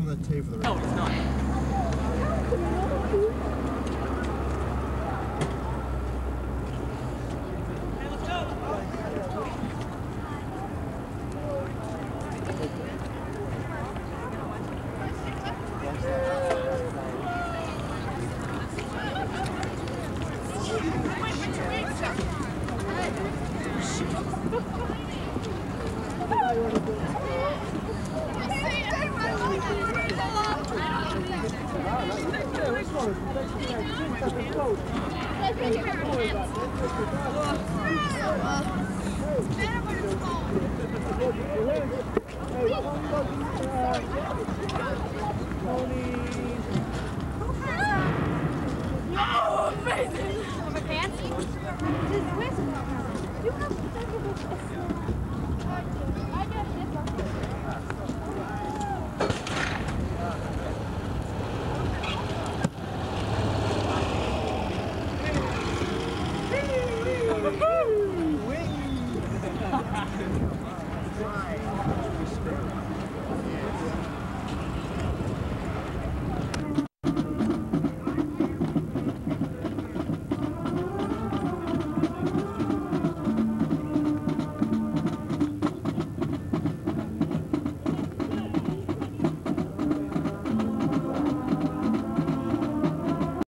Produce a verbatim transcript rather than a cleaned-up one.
in the cave of the right. No, it's not. Oh, amazing! You have to